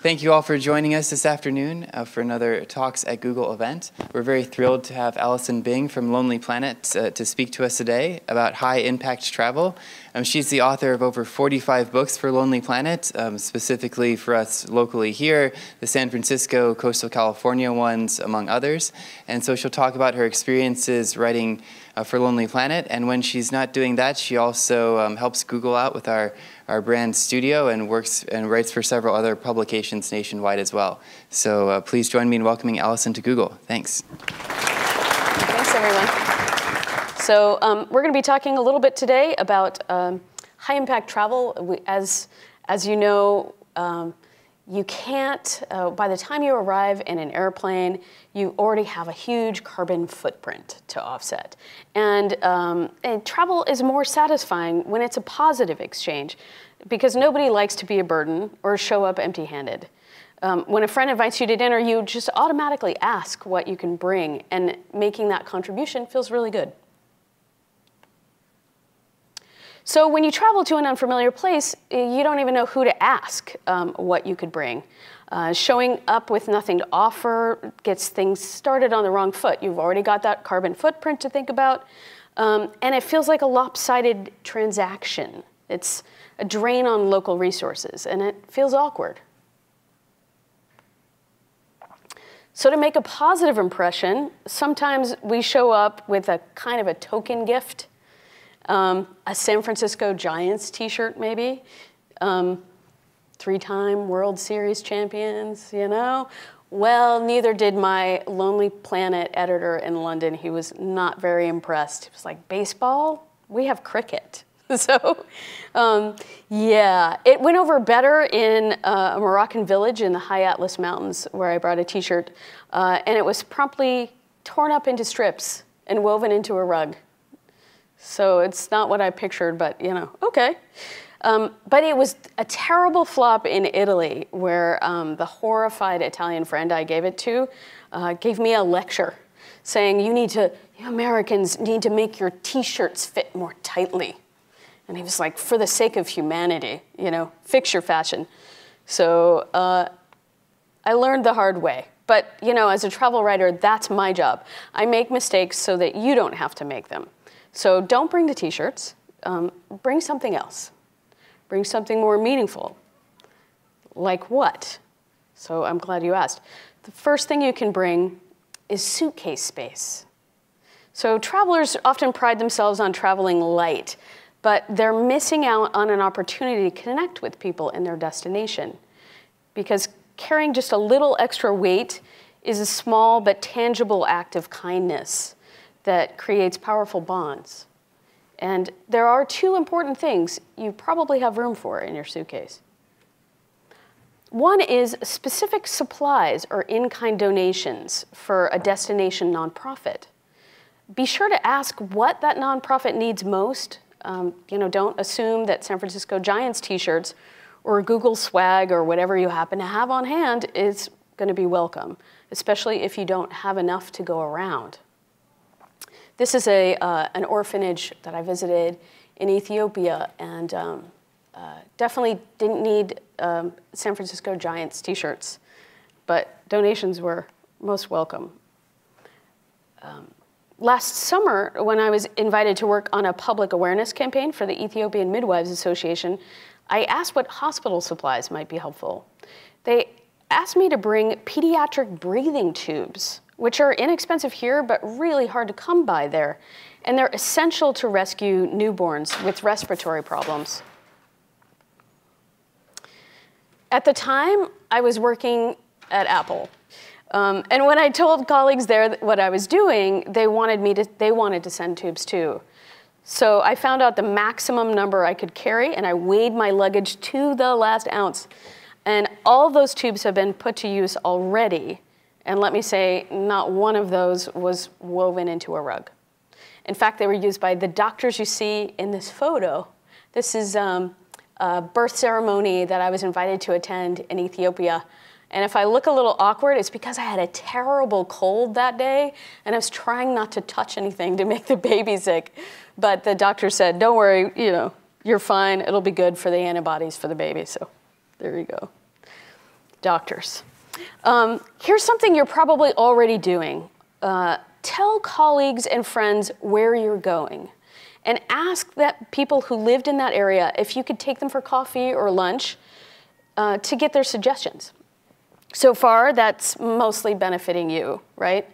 Thank you all for joining us this afternoon for another Talks at Google event. We're very thrilled to have Alison Bing from Lonely Planet to speak to us today about high-impact travel. She's the author of over 45 books for Lonely Planet, specifically for us locally here, the San Francisco, Coastal California ones, among others. And so she'll talk about her experiences writing for Lonely Planet. And when she's not doing that, she also helps Google out with our brand studio and works and writes for several other publications nationwide as well. So please join me in welcoming Alison to Google. Thanks. Thanks, everyone. So we're going to be talking a little bit today about high-impact travel. As you know, you can't, by the time you arrive in an airplane, you already have a huge carbon footprint to offset. And travel is more satisfying when it's a positive exchange, because nobody likes to be a burden or show up empty-handed. When a friend invites you to dinner, you just automatically ask what you can bring, and making that contribution feels really good. So when you travel to an unfamiliar place, you don't even know who to ask what you could bring. Showing up with nothing to offer gets things started on the wrong foot. You've already got that carbon footprint to think about, and it feels like a lopsided transaction. It's a drain on local resources, and it feels awkward. So to make a positive impression, sometimes we show up with a kind of a token gift. A San Francisco Giants t-shirt, maybe. Three-time World Series champions, you know? Well, neither did my Lonely Planet editor in London. He was not very impressed. He was like, baseball? We have cricket. So, yeah. It went over better in a Moroccan village in the High Atlas Mountains, where I brought a t-shirt. And it was promptly torn up into strips and woven into a rug. So it's not what I pictured, but, you know, OK. But it was a terrible flop in Italy, where the horrified Italian friend I gave it to gave me a lecture saying, you Americans need to make your t-shirts fit more tightly. And he was like, for the sake of humanity, you know, fix your fashion. So I learned the hard way. But, you know, as a travel writer, that's my job. I make mistakes so that you don't have to make them. So don't bring the t-shirts. Bring something else. Bring something more meaningful. Like what? So I'm glad you asked. The first thing you can bring is suitcase space. So travelers often pride themselves on traveling light, but they're missing out on an opportunity to connect with people in their destination, because carrying just a little extra weight is a small but tangible act of kindness that creates powerful bonds. And there are two important things you probably have room for in your suitcase. One is specific supplies or in-kind donations for a destination nonprofit. Be sure to ask what that nonprofit needs most. You know, don't assume that San Francisco Giants t-shirts or Google swag or whatever you happen to have on hand is going to be welcome, especially if you don't have enough to go around. This is an orphanage that I visited in Ethiopia, and definitely didn't need San Francisco Giants t-shirts, but donations were most welcome. Last summer, when I was invited to work on a public awareness campaign for the Ethiopian Midwives Association, I asked what hospital supplies might be helpful. They asked me to bring pediatric breathing tubes, which are inexpensive here, but really hard to come by there. And they're essential to rescue newborns with respiratory problems. At the time, I was working at Apple. And when I told colleagues there what I was doing, they wanted to send tubes too. So I found out the maximum number I could carry, and I weighed my luggage to the last ounce. And all those tubes have been put to use already. And let me say, not one of those was woven into a rug. In fact, they were used by the doctors you see in this photo. This is a birth ceremony that I was invited to attend in Ethiopia. And if I look a little awkward, it's because I had a terrible cold that day, and I was trying not to touch anything to make the baby sick. But the doctor said, don't worry, you know, you're fine. It'll be good for the antibodies for the baby. So there you go. Doctors. Here's something you're probably already doing. Tell colleagues and friends where you're going. And ask that people who lived in that area if you could take them for coffee or lunch to get their suggestions. So far, that's mostly benefiting you, right?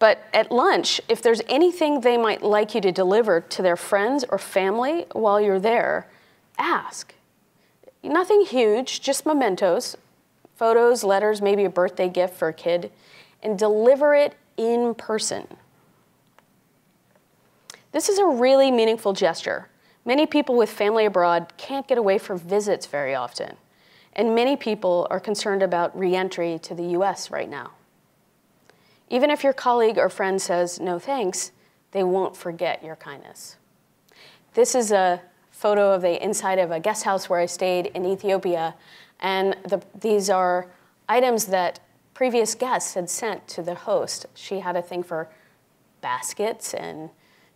But at lunch, if there's anything they might like you to deliver to their friends or family while you're there, ask. Nothing huge, just mementos, photos, letters, maybe a birthday gift for a kid, and deliver it in person. This is a really meaningful gesture. Many people with family abroad can't get away for visits very often. And many people are concerned about re-entry to the US right now. Even if your colleague or friend says, no thanks, they won't forget your kindness. This is a photo of the inside of a guest house where I stayed in Ethiopia. And these are items that previous guests had sent to the host. She had a thing for baskets and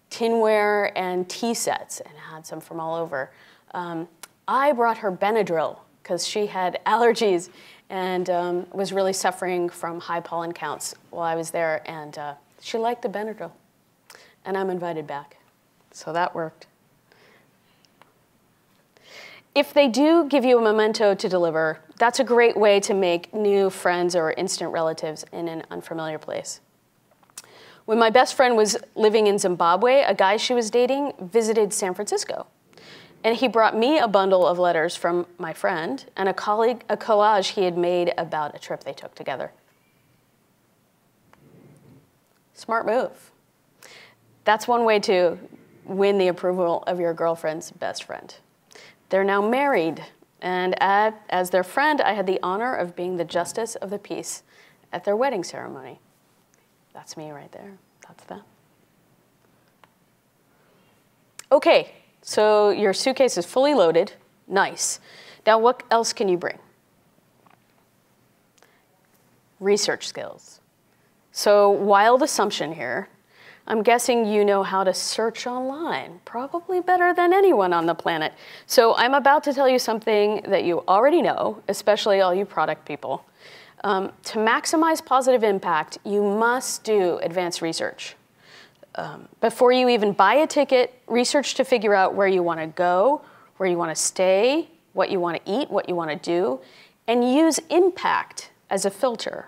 tinware and tea sets, and had some from all over. I brought her Benadryl, because she had allergies and was really suffering from high pollen counts while I was there, and she liked the Benadryl. And I'm invited back, so that worked. If they do give you a memento to deliver, that's a great way to make new friends or instant relatives in an unfamiliar place. When my best friend was living in Zimbabwe, a guy she was dating visited San Francisco. And he brought me a bundle of letters from my friend and a collage he had made about a trip they took together. Smart move. That's one way to win the approval of your girlfriend's best friend. They're now married. And as their friend, I had the honor of being the justice of the peace at their wedding ceremony. That's me right there, that's them. Okay, so your suitcase is fully loaded, nice. Now what else can you bring? Research skills. So wild assumption here, I'm guessing you know how to search online, probably better than anyone on the planet. So I'm about to tell you something that you already know, especially all you product people. To maximize positive impact, you must do advanced research. Before you even buy a ticket, research to figure out where you want to go, where you want to stay, what you want to eat, what you want to do, and use impact as a filter.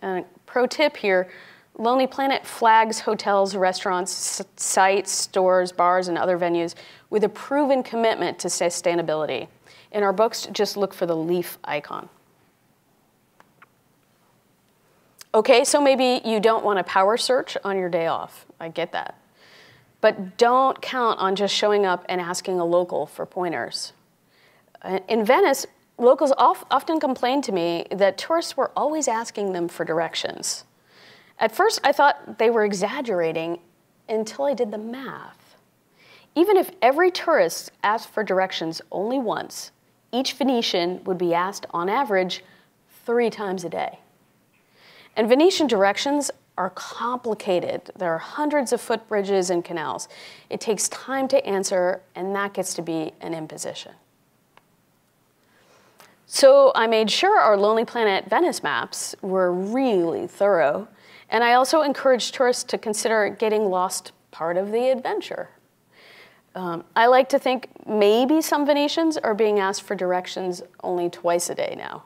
And a pro tip here, Lonely Planet flags hotels, restaurants, sites, stores, bars, and other venues with a proven commitment to sustainability. In our books, just look for the leaf icon. Okay, so maybe you don't want to power search on your day off. I get that. But don't count on just showing up and asking a local for pointers. In Venice, locals often complained to me that tourists were always asking them for directions. At first, I thought they were exaggerating until I did the math. Even if every tourist asked for directions only once, each Venetian would be asked, on average, 3 times a day. And Venetian directions are complicated. There are hundreds of footbridges and canals. It takes time to answer, and that gets to be an imposition. So I made sure our Lonely Planet Venice maps were really thorough, and I also encouraged tourists to consider getting lost part of the adventure. I like to think maybe some Venetians are being asked for directions only 2x a day now.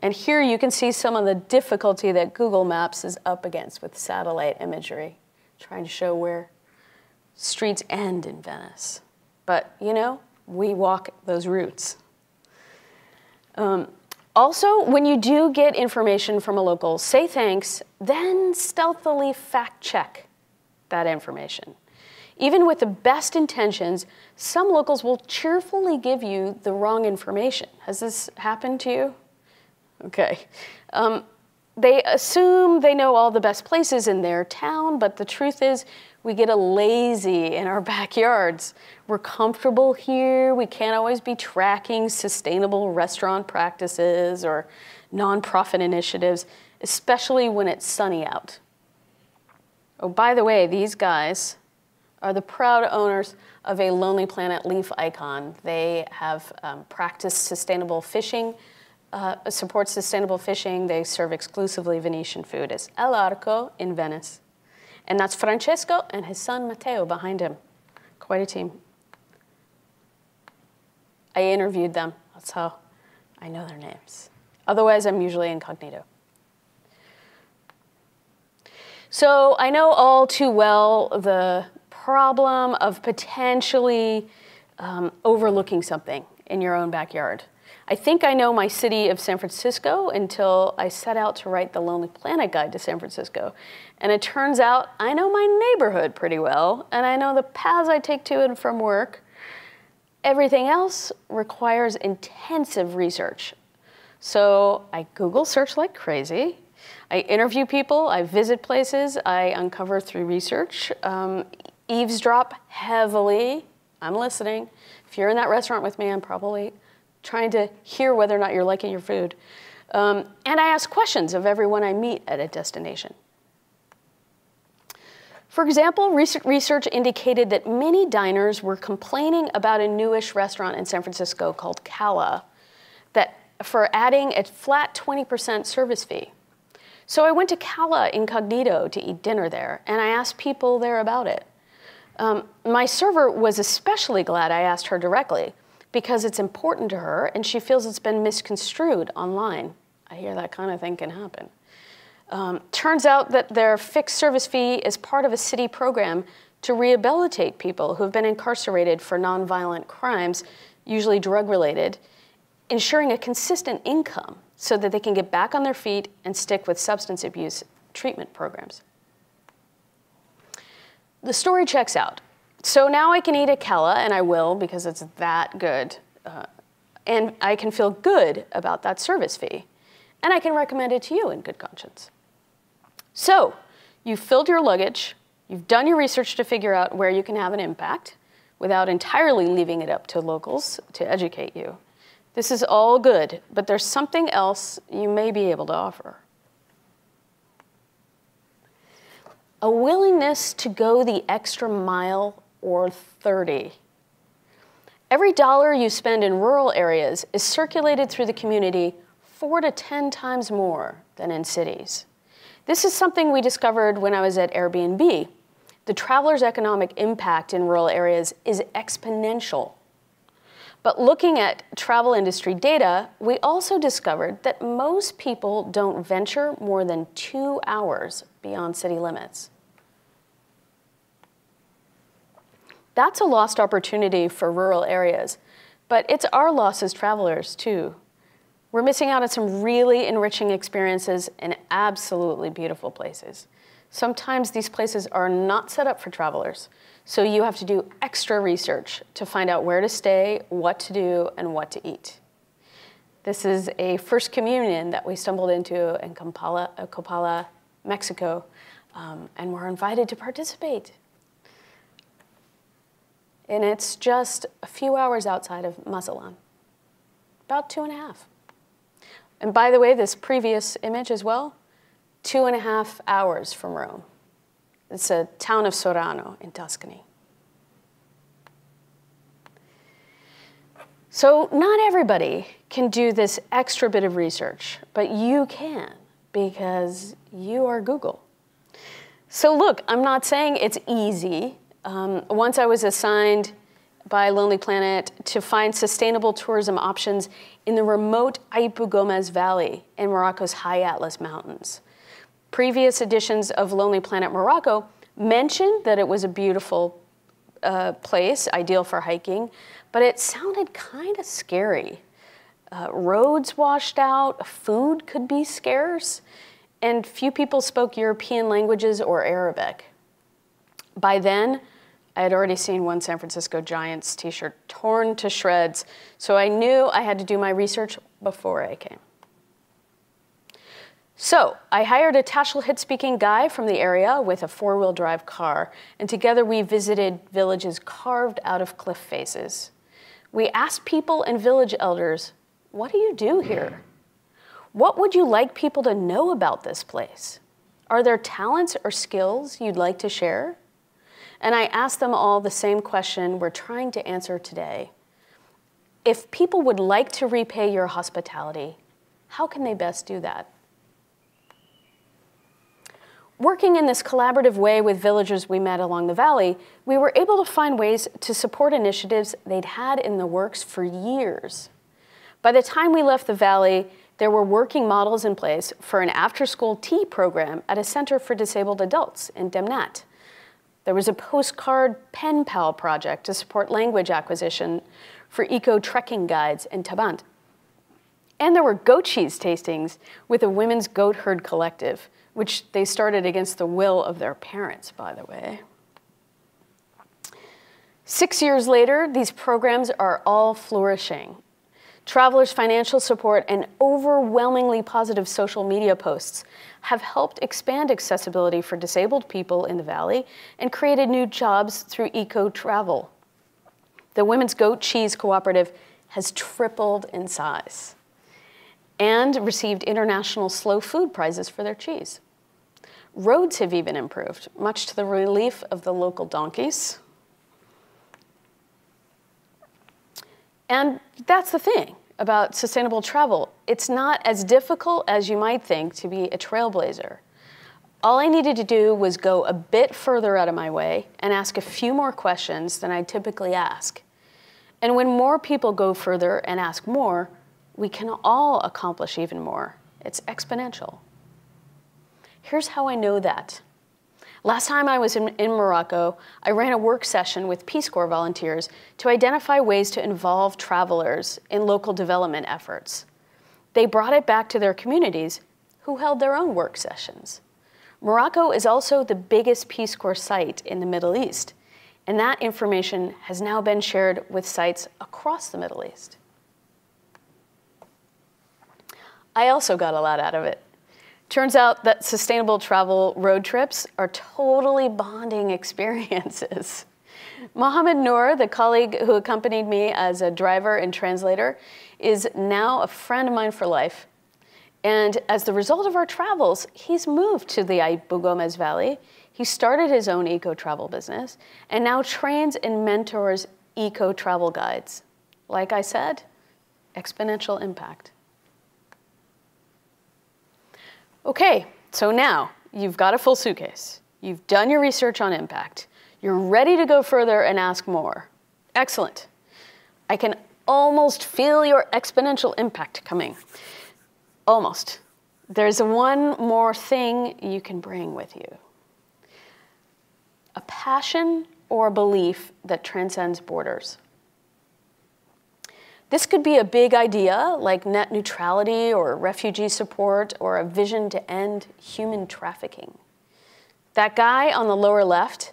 And here you can see some of the difficulty that Google Maps is up against with satellite imagery, trying to show where streets end in Venice. But, you know, we walk those routes. Also, when you do get information from a local, say thanks, then stealthily fact-check that information. Even with the best intentions, some locals will cheerfully give you the wrong information. Has this happened to you? Okay. They assume they know all the best places in their town, but the truth is we get a lazy in our backyards. We're comfortable here. We can't always be tracking sustainable restaurant practices or nonprofit initiatives, especially when it's sunny out. Oh, by the way, these guys are the proud owners of a Lonely Planet leaf icon. They have practiced sustainable fishing, supports sustainable fishing. They serve exclusively Venetian food. It's El Arco in Venice. And that's Francesco and his son Matteo behind him. Quite a team. I interviewed them. That's how I know their names. Otherwise, I'm usually incognito. So I know all too well the problem of potentially overlooking something in your own backyard. I think I know my city of San Francisco until I set out to write the Lonely Planet Guide to San Francisco. And it turns out I know my neighborhood pretty well, and I know the paths I take to and from work. Everything else requires intensive research. So I Google search like crazy. I interview people, I visit places, I uncover through research, eavesdrop heavily. I'm listening. If you're in that restaurant with me, I'm probably trying to hear whether or not you're liking your food. And I ask questions of everyone I meet at a destination. For example, recent research indicated that many diners were complaining about a newish restaurant in San Francisco called Cala that for adding a flat 20% service fee. So I went to Cala incognito to eat dinner there, and I asked people there about it. My server was especially glad I asked her directly because it's important to her, and she feels it's been misconstrued online. I hear that kind of thing can happen. Turns out that their fixed service fee is part of a city program to rehabilitate people who've been incarcerated for nonviolent crimes, usually drug-related, ensuring a consistent income so that they can get back on their feet and stick with substance abuse treatment programs. The story checks out. So now I can eat at Cala, and I will because it's that good. And I can feel good about that service fee. And I can recommend it to you in good conscience. So you've filled your luggage. You've done your research to figure out where you can have an impact without entirely leaving it up to locals to educate you. This is all good, but there's something else you may be able to offer. A willingness to go the extra mile or 30. Every dollar you spend in rural areas is circulated through the community 4 to 10 times more than in cities. This is something we discovered when I was at Airbnb. The traveler's economic impact in rural areas is exponential. But looking at travel industry data, we also discovered that most people don't venture more than 2 hours beyond city limits. That's a lost opportunity for rural areas, but it's our loss as travelers too. We're missing out on some really enriching experiences in absolutely beautiful places. Sometimes these places are not set up for travelers. So you have to do extra research to find out where to stay, what to do, and what to eat. This is a First Communion that we stumbled into in Copala, Mexico, and we're invited to participate. And it's just a few hours outside of Mazatlan, about 2.5. And by the way, this previous image as well, 2.5 hours from Rome. It's a town of Sorano in Tuscany. So not everybody can do this extra bit of research, but you can because you are Google. So look, I'm not saying it's easy. Once I was assigned by Lonely Planet to find sustainable tourism options in the remote Aipu Gomez Valley in Morocco's High Atlas Mountains. Previous editions of Lonely Planet Morocco mentioned that it was a beautiful place, ideal for hiking, but it sounded kind of scary. Roads washed out, food could be scarce, and few people spoke European languages or Arabic. By then, I had already seen one San Francisco Giants t-shirt torn to shreds, so I knew I had to do my research before I came. So I hired a Tashlhit speaking guy from the area with a 4-wheel drive car, and together we visited villages carved out of cliff faces. We asked people and village elders, what do you do here? What would you like people to know about this place? Are there talents or skills you'd like to share? And I asked them all the same question we're trying to answer today. If people would like to repay your hospitality, How can they best do that? Working in this collaborative way with villagers we met along the valley, we were able to find ways to support initiatives they'd had in the works for years. By the time we left the valley, there were working models in place for an after-school tea program at a center for disabled adults in Demnat. There was a postcard pen pal project to support language acquisition for eco-trekking guides in Tabant. And there were goat cheese tastings with a women's goat herd collective, which they started against the will of their parents, by the way. 6 years later, these programs are all flourishing. Travelers' financial support and overwhelmingly positive social media posts have helped expand accessibility for disabled people in the valley and created new jobs through eco-travel. The Women's Goat Cheese Cooperative has tripled in size and received international slow food prizes for their cheese. Roads have even improved, much to the relief of the local donkeys. And that's the thing about sustainable travel. It's not as difficult as you might think to be a trailblazer. All I needed to do was go a bit further out of my way and ask a few more questions than I typically ask. And when more people go further and ask more, we can all accomplish even more. It's exponential. Here's how I know that. Last time I was in Morocco, I ran a work session with Peace Corps volunteers to identify ways to involve travelers in local development efforts. They brought it back to their communities, who held their own work sessions. Morocco is also the biggest Peace Corps site in the Middle East, and that information has now been shared with sites across the Middle East. I also got a lot out of it. Turns out that sustainable travel road trips are totally bonding experiences. Mohammed Noor, the colleague who accompanied me as a driver and translator, is now a friend of mine for life. And as the result of our travels, he's moved to the Aipu Gomez Valley. He started his own eco-travel business and now trains and mentors eco-travel guides. Like I said, exponential impact. Okay, so now you've got a full suitcase. You've done your research on impact. You're ready to go further and ask more. Excellent. I can almost feel your exponential impact coming. Almost. There's one more thing you can bring with you. A passion or a belief that transcends borders. This could be a big idea like net neutrality or refugee support or a vision to end human trafficking. That guy on the lower left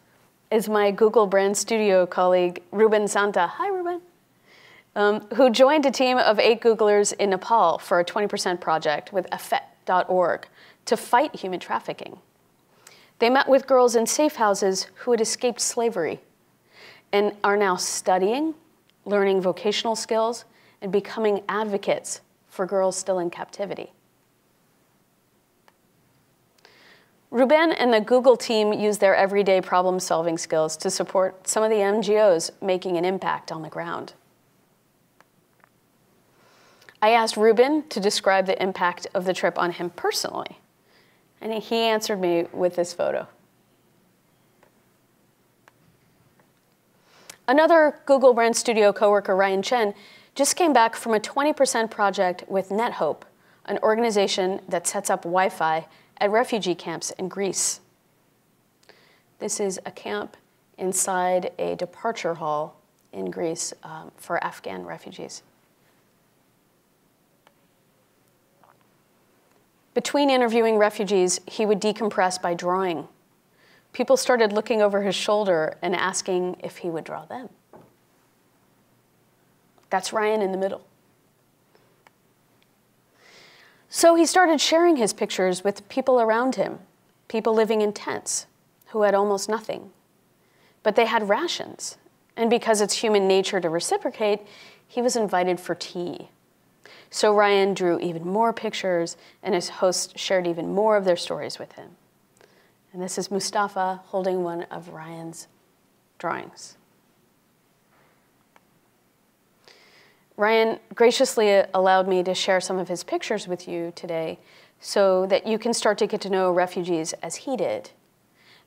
is my Google Brand Studio colleague, Ruben Santa. Hi, Ruben. Who joined a team of 8 Googlers in Nepal for a 20% project with AFET.org to fight human trafficking. They met with girls in safe houses who had escaped slavery and are now studying, learning vocational skills, and becoming advocates for girls still in captivity. Ruben and the Google team use their everyday problem-solving skills to support some of the NGOs making an impact on the ground. I asked Ruben to describe the impact of the trip on him personally, and he answered me with this photo. Another Google Brand Studio coworker, Ryan Chen, just came back from a 20% project with NetHope, an organization that sets up Wi-Fi at refugee camps in Greece. This is a camp inside a departure hall in Greece for Afghan refugees. Between interviewing refugees, he would decompress by drawing. People started looking over his shoulder and asking if he would draw them. That's Ryan in the middle. So he started sharing his pictures with people around him, people living in tents who had almost nothing. But they had rations. And because it's human nature to reciprocate, he was invited for tea. So Ryan drew even more pictures, and his hosts shared even more of their stories with him. And this is Mustafa holding one of Ryan's drawings. Ryan graciously allowed me to share some of his pictures with you today so that you can start to get to know refugees as he did.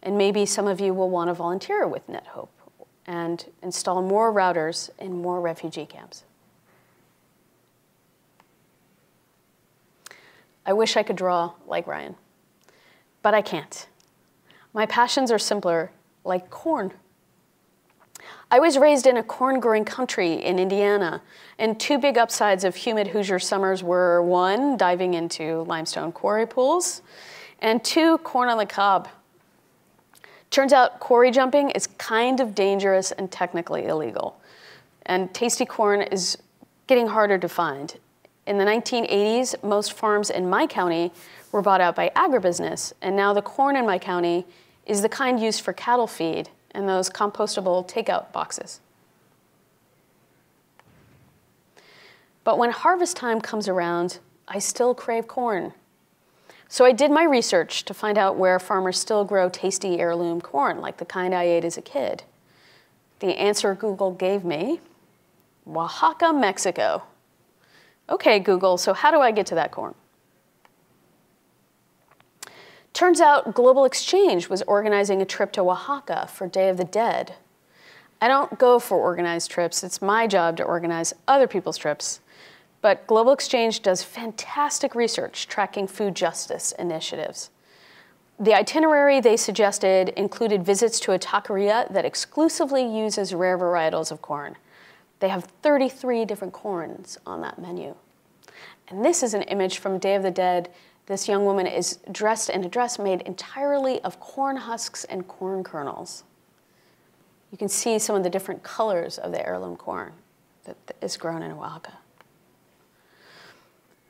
And maybe some of you will want to volunteer with NetHope and install more routers in more refugee camps. I wish I could draw like Ryan, but I can't. My passions are simpler, like corn. I was raised in a corn-growing country in Indiana, and two big upsides of humid Hoosier summers were, one, diving into limestone quarry pools, and two, corn on the cob. Turns out quarry jumping is kind of dangerous and technically illegal, and tasty corn is getting harder to find. In the 1980s, most farms in my county were bought out by agribusiness, and now the corn in my county is the kind used for cattle feed and those compostable takeout boxes. But when harvest time comes around, I still crave corn. So I did my research to find out where farmers still grow tasty heirloom corn, like the kind I ate as a kid. The answer Google gave me, Oaxaca, Mexico. Okay, Google, so how do I get to that corn? Turns out Global Exchange was organizing a trip to Oaxaca for Day of the Dead. I don't go for organized trips. It's my job to organize other people's trips. But Global Exchange does fantastic research tracking food justice initiatives. The itinerary they suggested included visits to a taqueria that exclusively uses rare varietals of corn. They have 33 different corns on that menu. And this is an image from Day of the Dead. This young woman is dressed in a dress made entirely of corn husks and corn kernels. You can see some of the different colors of the heirloom corn that is grown in Oaxaca.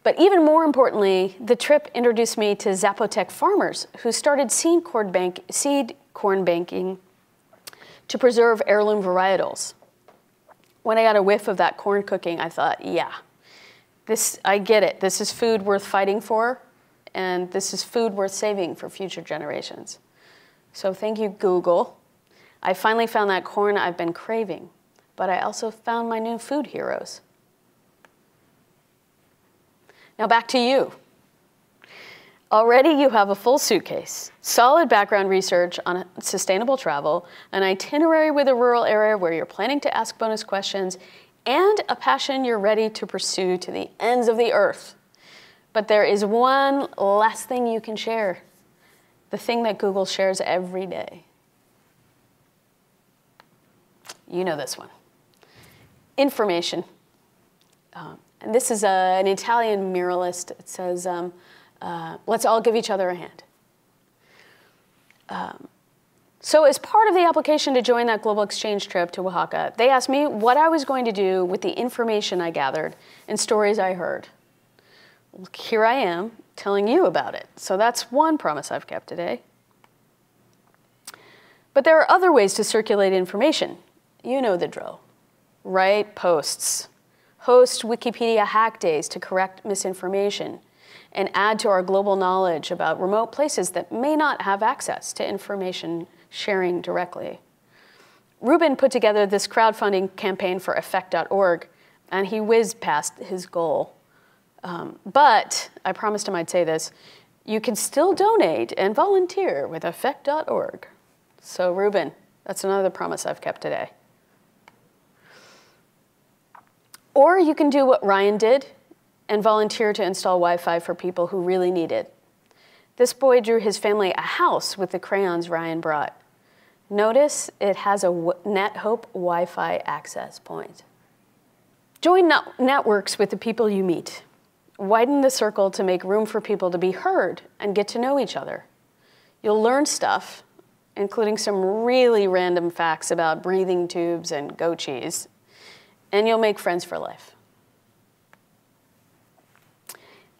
But even more importantly, the trip introduced me to Zapotec farmers who started seed corn banking to preserve heirloom varietals. When I got a whiff of that corn cooking, I thought, yeah, I get it. This is food worth fighting for, and this is food worth saving for future generations. So thank you, Google. I finally found that corn I've been craving, but I also found my new food heroes. Now back to you. Already you have a full suitcase, solid background research on sustainable travel, an itinerary with a rural area where you're planning to ask bonus questions, and a passion you're ready to pursue to the ends of the earth. But there is one last thing you can share, the thing that Google shares every day. You know this one. Information. And this is an Italian muralist. It says, let's all give each other a hand. So as part of the application to join that Global Exchange trip to Oaxaca, they asked me what I was going to do with the information I gathered and stories I heard. Well, here I am telling you about it. So that's one promise I've kept today. But there are other ways to circulate information. You know the drill. Write posts. Host Wikipedia hack days to correct misinformation, and add to our global knowledge about remote places that may not have access to information sharing directly. Ruben put together this crowdfunding campaign for AFET.org, and he whizzed past his goal. But I promised him I'd say this, you can still donate and volunteer with AFET.org. So Ruben, that's another promise I've kept today. Or you can do what Ryan did, and volunteer to install Wi-Fi for people who really need it. This boy drew his family a house with the crayons Ryan brought. Notice it has a NetHope Wi-Fi access point. Join networks with the people you meet. Widen the circle to make room for people to be heard and get to know each other. You'll learn stuff, including some really random facts about breathing tubes and goat cheese, and you'll make friends for life.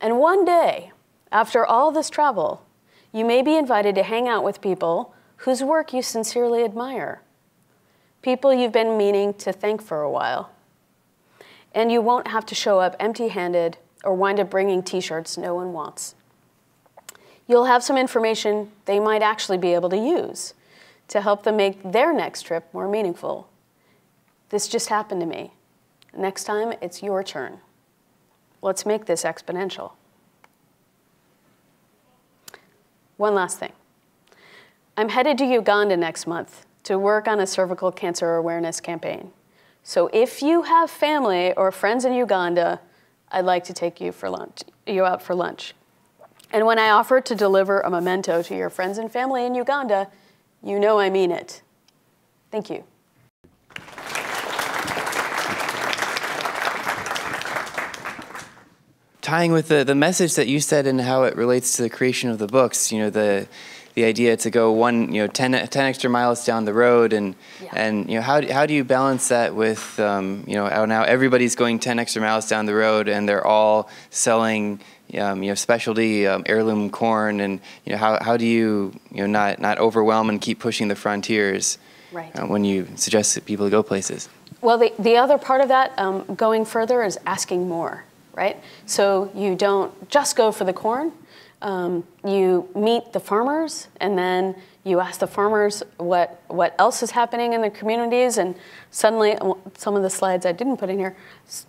And one day, after all this travel, you may be invited to hang out with people whose work you sincerely admire, people you've been meaning to thank for a while. And you won't have to show up empty-handed or wind up bringing t-shirts no one wants. You'll have some information they might actually be able to use to help them make their next trip more meaningful. This just happened to me. Next time, it's your turn. Let's make this exponential. One last thing. I'm headed to Uganda next month to work on a cervical cancer awareness campaign. So if you have family or friends in Uganda, I'd like to take you out for lunch. And when I offer to deliver a memento to your friends and family in Uganda, you know I mean it. Thank you. Tying with the message that you said and how it relates to the creation of the books, you know, the idea to go 10 extra miles down the road, and yeah. And you know, how do you balance that with you know, now everybody's going 10 extra miles down the road and they're all selling you know, specialty heirloom corn, and you know, how do you not overwhelm and keep pushing the frontiers, right, when you suggest that people go places? Well, the other part of that going further is asking more, right? So you don't just go for the corn. You meet the farmers, and then you ask the farmers what else is happening in their communities, and suddenly, some of the slides I didn't put in here,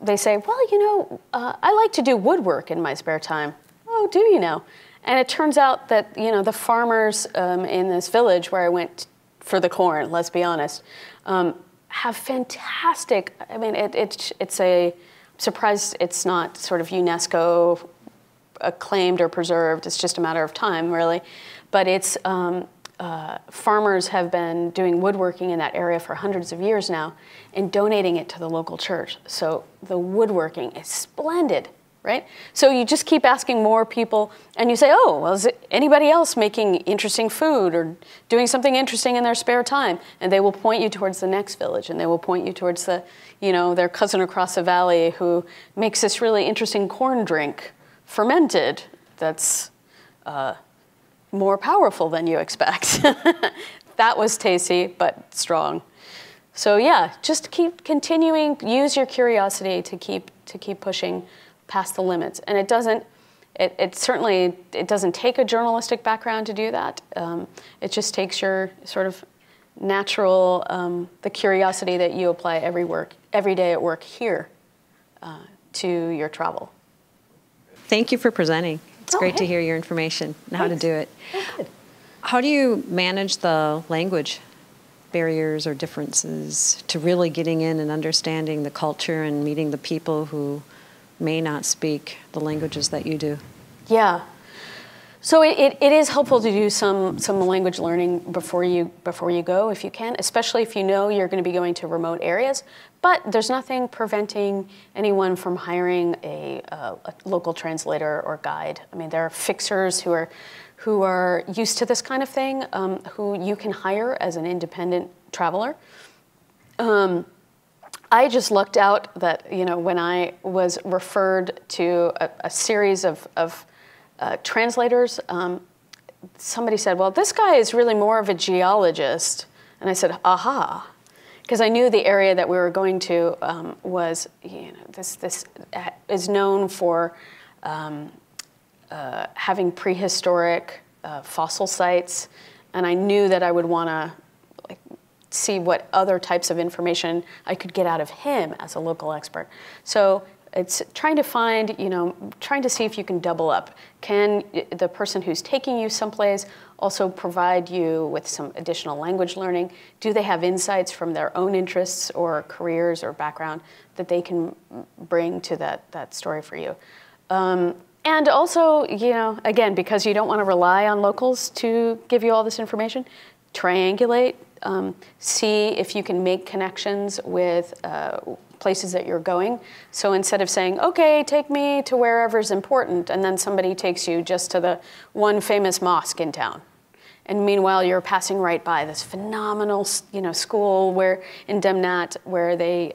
they say, well, you know, I like to do woodwork in my spare time. Oh, do you now? And it turns out that, you know, the farmers in this village where I went for the corn, let's be honest, have fantastic, I mean, it's a, I'm surprised it's not sort of UNESCO acclaimed or preserved. It's just a matter of time, really. But it's farmers have been doing woodworking in that area for hundreds of years now and donating it to the local church. So the woodworking is splendid, right? So you just keep asking more people, and you say, oh, well, is anybody else making interesting food or doing something interesting in their spare time? And they will point you towards the next village, and they will point you towards the, you know, their cousin across the valley who makes this really interesting corn drink, fermented, that's more powerful than you expect. That was tasty, but strong. So yeah, just keep continuing, use your curiosity to keep pushing past the limits. And it doesn't, it doesn't take a journalistic background to do that. It just takes your sort of natural, the curiosity that you apply every day at work here to your travel. Thank you for presenting. It's great to hear your information and how to do it. Oh, how do you manage the language barriers or differences to really getting in and understanding the culture and meeting the people who may not speak the languages that you do? Yeah. So it is helpful to do some language learning before you go, if you can, especially if you know you're going to be going to remote areas. But there's nothing preventing anyone from hiring a local translator or guide. I mean, there are fixers who are used to this kind of thing, who you can hire as an independent traveler. I just lucked out that, you know, when I was referred to a series of translators, somebody said, well, this guy is really more of a geologist. And I said, aha, because I knew the area that we were going to was, you know, this is known for having prehistoric fossil sites. And I knew that I would want to see what other types of information I could get out of him as a local expert. So it's trying to find, you know, trying to see if you can double up. Can the person who's taking you someplace also provide you with some additional language learning? Do they have insights from their own interests or careers or background that they can bring to that story for you? And also, you know, again, because you don't want to rely on locals to give you all this information, triangulate. See if you can make connections with places that you're going. So instead of saying, okay, take me to wherever's important, and then somebody takes you just to the one famous mosque in town. And meanwhile, you're passing right by this phenomenal, you know, school where in Demnat where they,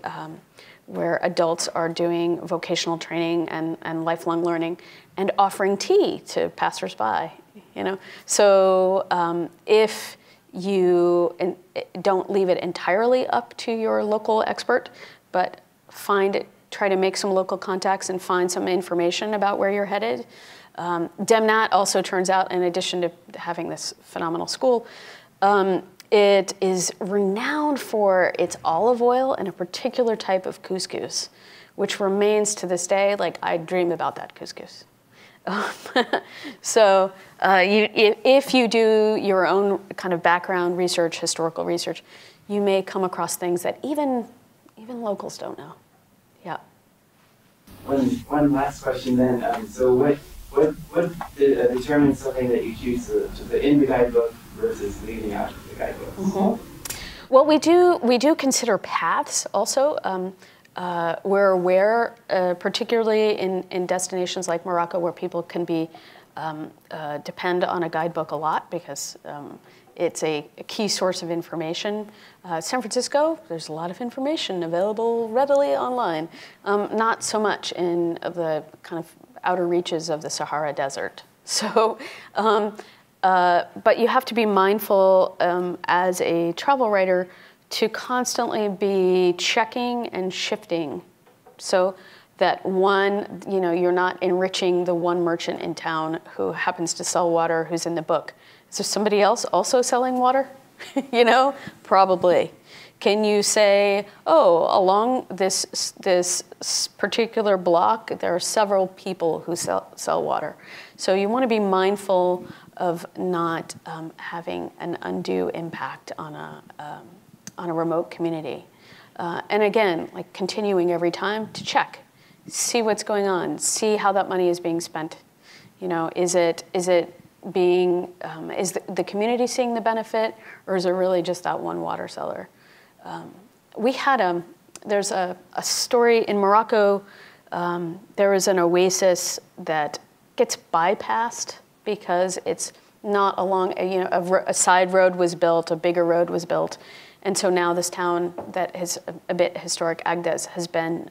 where adults are doing vocational training and lifelong learning and offering tea to passersby, you know. So if you don't leave it entirely up to your local expert, but try to make some local contacts and find some information about where you're headed. Demnat also turns out, in addition to having this phenomenal school, It is renowned for its olive oil and a particular type of couscous, which remains to this day. Like, I dream about that couscous. So if you do your own kind of background research, historical research, you may come across things that even locals don't know. Yeah. One last question then. So what determines something that you choose to put in the guidebook versus leaving out of the guidebook? Mm-hmm. Well, we do consider paths also. We're aware, particularly in destinations like Morocco, where people can be depend on a guidebook a lot because it's a key source of information. San Francisco, there's a lot of information available readily online. Not so much in the kind of outer reaches of the Sahara Desert. So, but you have to be mindful as a travel writer to constantly be checking and shifting, so that one, you know, you're not enriching the one merchant in town who happens to sell water who's in the book. Is there somebody else also selling water? You know, probably. Can you say, oh, along this particular block, there are several people who sell water. So you want to be mindful of not having an undue impact on a remote community. And again, like continuing every time to check, see what's going on, see how that money is being spent. You know, is it being, is the community seeing the benefit, or is it really just that one water seller? We had there's a story in Morocco. There was an oasis that gets bypassed because it's not along, you know, a side road was built, a bigger road was built. And so now this town that is a bit historic, Agdez, has been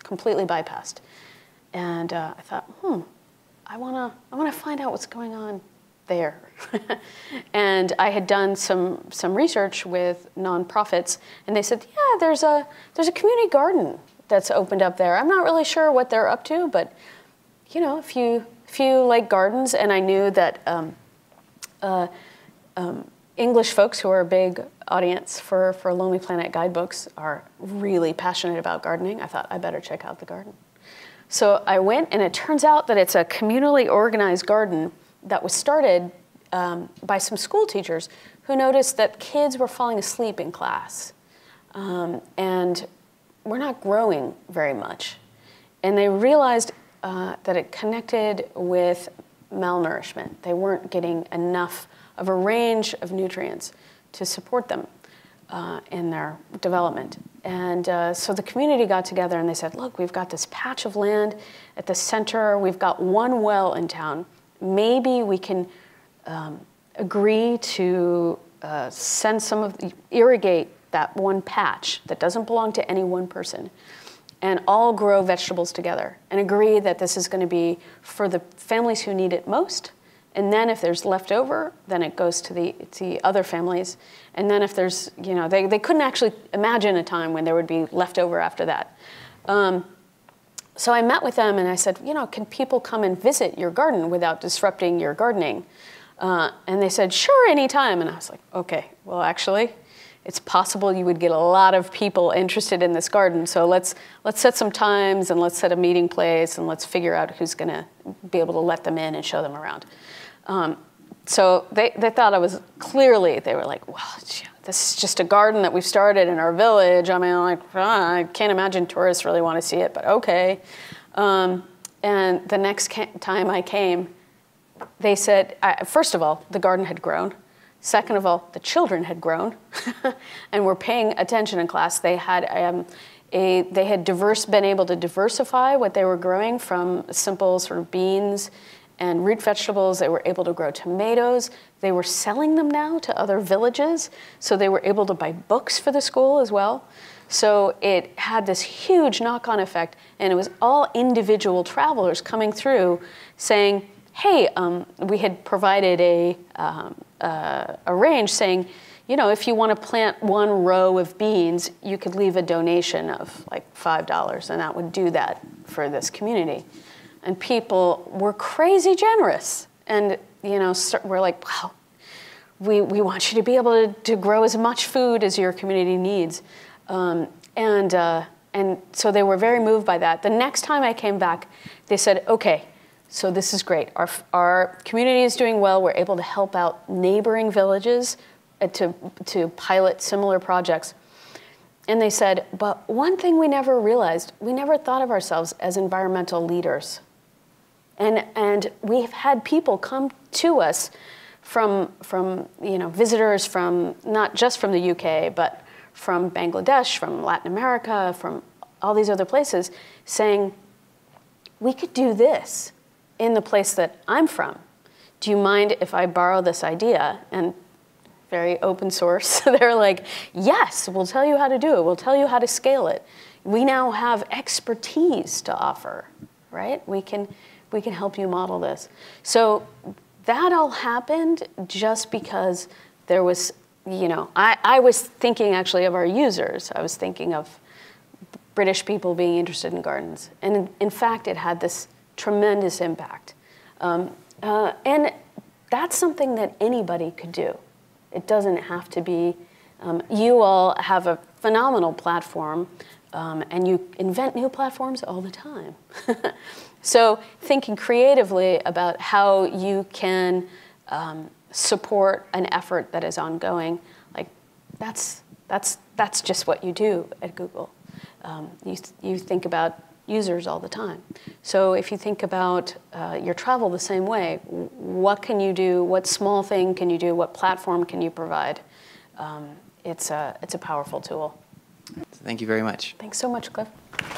completely bypassed. And I thought, I wanna find out what's going on there. And I had done some research with nonprofits, and they said, yeah, there's a community garden that's opened up there. I'm not really sure what they're up to, but you know, if you like gardens, and I knew that English folks who are a big audience for Lonely Planet guidebooks are really passionate about gardening. I thought, I better check out the garden. So I went, and it turns out that it's a communally organized garden that was started by some school teachers who noticed that kids were falling asleep in class. And we're not growing very much. And they realized that it connected with malnourishment. They weren't getting enough of a range of nutrients to support them in their development. And so the community got together and they said, look, we've got this patch of land at the center. We've got one well in town. Maybe we can agree to irrigate that one patch that doesn't belong to any one person, and all grow vegetables together and agree that this is going to be for the families who need it most. And then if there's leftover, then it goes to the other families. And then if there's, you know, they couldn't actually imagine a time when there would be leftover after that. So I met with them and I said, you know, can people come and visit your garden without disrupting your gardening? And they said, sure, anytime. And I was like, okay, well, actually, it's possible you would get a lot of people interested in this garden. So let's set some times, and let's set a meeting place, and let's figure out who's going to be able to let them in and show them around. So they thought I was clearly, they were like, well, this is just a garden that we've started in our village. I mean, like, I can't imagine tourists really want to see it, but okay. And the next time I came, they said, first of all, the garden had grown. Second of all, the children had grown and were paying attention in class. They had been able to diversify what they were growing from simple sort of beans and root vegetables. They were able to grow tomatoes. They were selling them now to other villages. So they were able to buy books for the school as well. So it had this huge knock-on effect, and it was all individual travelers coming through saying, hey, we had provided a range saying, you know, if you want to plant one row of beans, you could leave a donation of like $5, and that would do that for this community. And people were crazy generous, and you know, were like, wow, we want you to be able to grow as much food as your community needs. And so they were very moved by that. The next time I came back, they said, okay, so this is great. Our community is doing well. We're able to help out neighboring villages to pilot similar projects. And they said, but one thing we never realized, we never thought of ourselves as environmental leaders. And we've had people come to us from visitors from, not just from the UK, but from Bangladesh, from Latin America, from all these other places, saying, we could do this in the place that I'm from. Do you mind if I borrow this idea? And very open source, they're like, yes, we'll tell you how to do it. We'll tell you how to scale it. We now have expertise to offer, right? We can help you model this. So that all happened just because there was, I was thinking actually of our users. I was thinking of British people being interested in gardens. And in fact, it had this tremendous impact. And that's something that anybody could do. It doesn't have to be, you all have a phenomenal platform and you invent new platforms all the time. So thinking creatively about how you can support an effort that is ongoing, like that's just what you do at Google. You think about users all the time. So if you think about your travel the same way, what can you do? What small thing can you do? What platform can you provide? It's a powerful tool. Thank you very much. Thanks so much, Cliff.